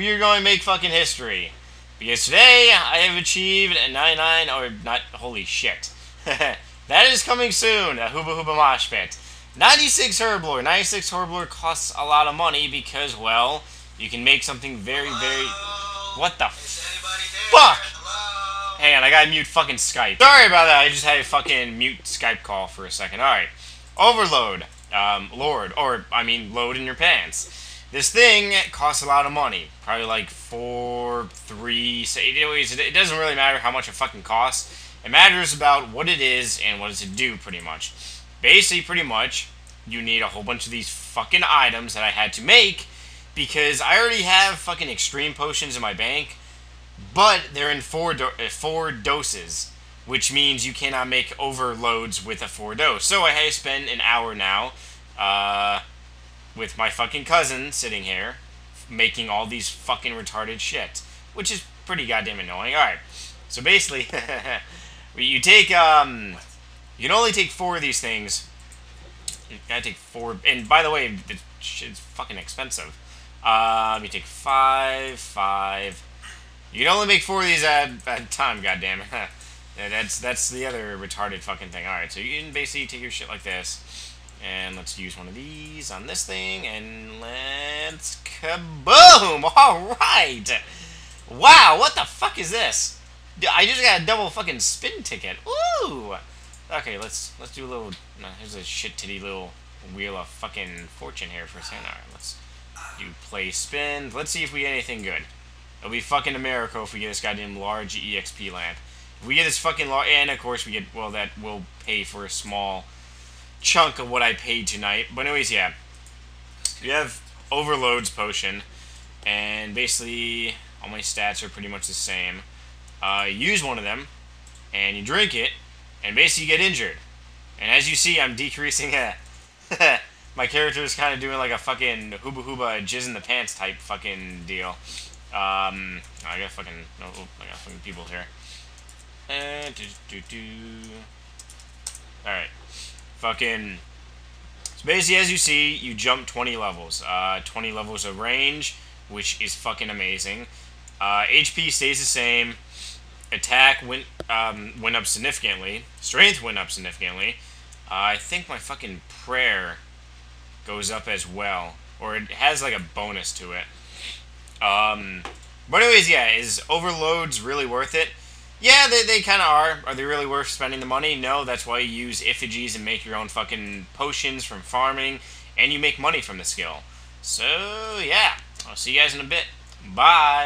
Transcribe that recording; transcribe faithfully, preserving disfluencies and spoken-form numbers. we are going to make fucking history. Because today, I have achieved a ninety-nine, or not, holy shit. That is coming soon, a Hooba Hooba Mosh Pit. ninety-six Herblor. ninety-six Herblor costs a lot of money because, well, you can make something very, very... Hello? What the fuck? Hello? Hang on, I gotta mute fucking Skype. Sorry about that, I just had a fucking mute Skype call for a second. Alright. Overload. Um, Lord. Or, I mean, load in your pants. This thing costs a lot of money. Probably like four, three, anyways, it doesn't really matter how much it fucking costs. It matters about what it is and what it's to do, pretty much. Basically, pretty much, you need a whole bunch of these fucking items that I had to make because I already have fucking extreme potions in my bank, but they're in four, do four doses, which means you cannot make overloads with a four dose. So I have spent an hour now, uh... with my fucking cousin sitting here, making all these fucking retarded shit, which is pretty goddamn annoying. Alright, so basically, you take, um, you can only take four of these things. You gotta take four, and by the way, the shit's fucking expensive. Um, you take five, five, you can only make four of these at a time, goddamn it. that's, that's the other retarded fucking thing. Alright, so you can basically take your shit like this. And let's use one of these on this thing, and let's kaboom! Alright! Wow, what the fuck is this? I just got a double fucking spin ticket. Ooh! Okay, let's let's do a little... No, here's a shit-titty little wheel of fucking fortune here for a second. Alright, let's do play spin. Let's see if we get anything good. It'll be fucking a miracle if we get this goddamn large E X P land. If we get this fucking large... And, of course, we get... Well, that will pay for a small... chunk of what I paid tonight. But anyways, yeah. You have Overloads potion. And basically, all my stats are pretty much the same. Uh, use one of them. And you drink it. And basically you get injured. And as you see, I'm decreasing. Uh, my character is kind of doing like a fucking hooba hooba jizz in the pants type fucking deal. Um, I got fucking... Oh, oh, I got fucking people here. Uh, do, do, do. Alright. Fucking, so basically as you see, you jump twenty levels, uh, twenty levels of range, which is fucking amazing. Uh, H P stays the same, attack went, um, went up significantly, strength went up significantly, uh, I think my fucking prayer goes up as well, or it has like a bonus to it. Um, but anyways, yeah, is Overloads really worth it? Yeah, they, they kind of are. Are they really worth spending the money? No, that's why you use effigies and make your own fucking potions from farming, and you make money from the skill. So, yeah. I'll see you guys in a bit. Bye!